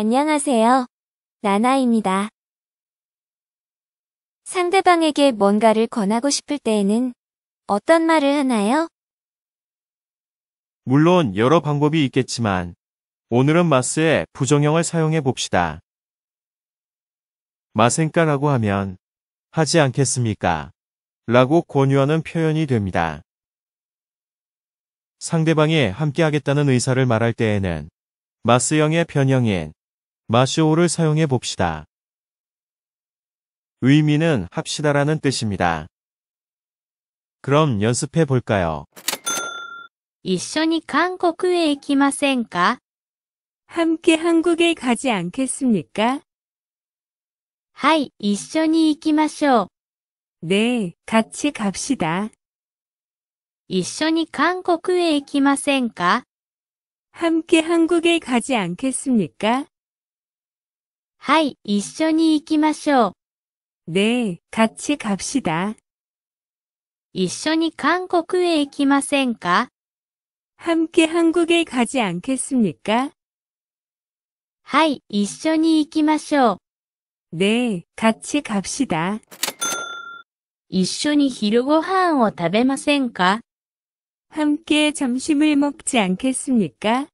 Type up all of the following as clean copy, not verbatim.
안녕하세요. 나나입니다. 상대방에게 뭔가를 권하고 싶을 때에는 어떤 말을 하나요? 물론 여러 방법이 있겠지만 오늘은 마스의 부정형을 사용해 봅시다. 마센까라고 하면 하지 않겠습니까? 라고 권유하는 표현이 됩니다. 상대방이 함께 하겠다는 의사를 말할 때에는 마스형의 변형인 마쇼를 사용해 봅시다. 의미는 합시다라는 뜻입니다. 그럼 연습해 볼까요? 一緒に韓国へ行きませんか? 함께 한국에 가지 않겠습니까? はい、一緒に行きましょう. 네, 같이 갑시다. 一緒に韓国へ行きませんか? 함께 한국에 가지 않겠습니까? はい、一緒に行きましょう. 네, 같이 갑시다. 一緒に韓国へ行きませんか? 함께 한국에 가지 않겠습니까? はい、一緒に行きましょう. 네, 같이 갑시다. 一緒に昼ご飯を食べませんか? 함께 점심을 먹지 않겠습니까?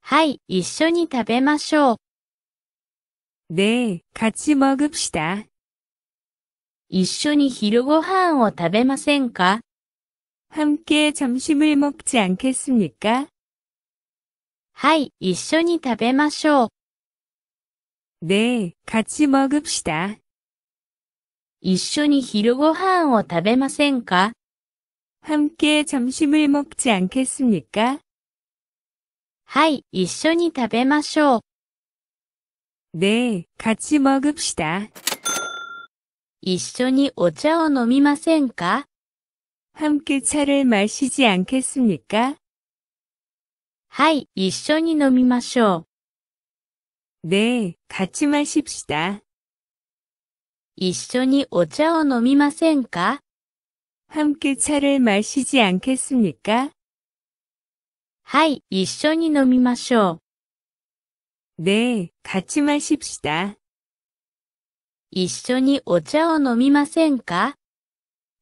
はい、一緒に食べましょう. 네, 같이 먹읍시다. 一緒に昼ご飯を食べませんか? 함께 점심을 먹지 않겠습니까? はい、一緒に食べましょう. 네, 같이 먹읍시다. 一緒に昼ご飯を食べませんか? 함께 점심을 먹지 않겠습니까? はい、一緒に食べましょう. 네, 같이 먹읍시다. 一緒にお茶を飲みませんか? 함께 차를 마시지 않겠습니까? はい、一緒に飲みましょう. 네, 같이 마십시다. 一緒にお茶を飲みませんか? 함께 차를 마시지 않겠습니까? はい、一緒に飲みましょう. 네, 같이 마십시다. 一緒にお茶を飲みませんか?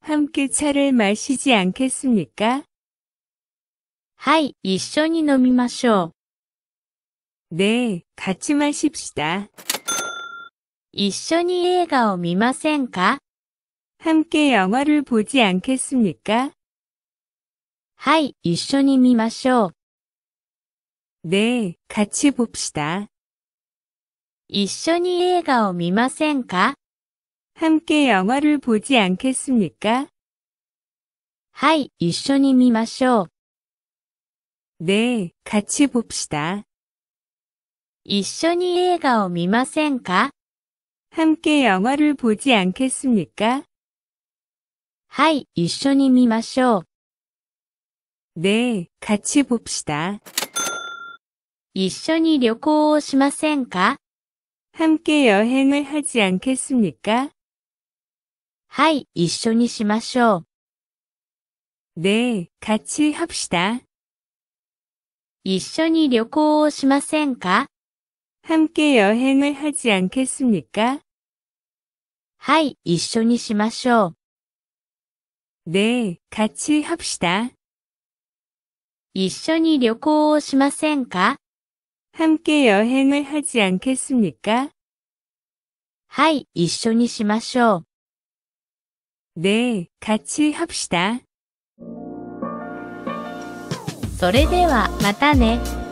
함께 차를 마시지 않겠습니까? はい、一緒に飲みましょう. 네, 같이 마십시다. 一緒に映画を見ませんか? 함께 영화를 보지 않겠습니까? はい、一緒に見ましょう. 네, 같이 봅시다. 一緒に映画を見ませんか? 함께 영화를 보지 않겠습니까? はい、一緒に見ましょう. 네, 같이 봅시다. 一緒に映画を見ませんか? 함께 영화를 보지 않겠습니까? はい、一緒に見ましょう. 네, 같이 봅시다. 一緒に旅行をしませんか? 함께 여행을 하지 않겠습니까? はい、一緒にしましょう. 네, 같이 합시다. 一緒に旅行をしませんか? 함께 여행을 하지 않겠습니까? はい、一緒にしましょう. 네, 같이 합시다. 一緒に旅行をしませんか? 함께 여행을 하지 않겠습니까? はい、一緒にしましょう. 네, 같이 합시다. それではまたね.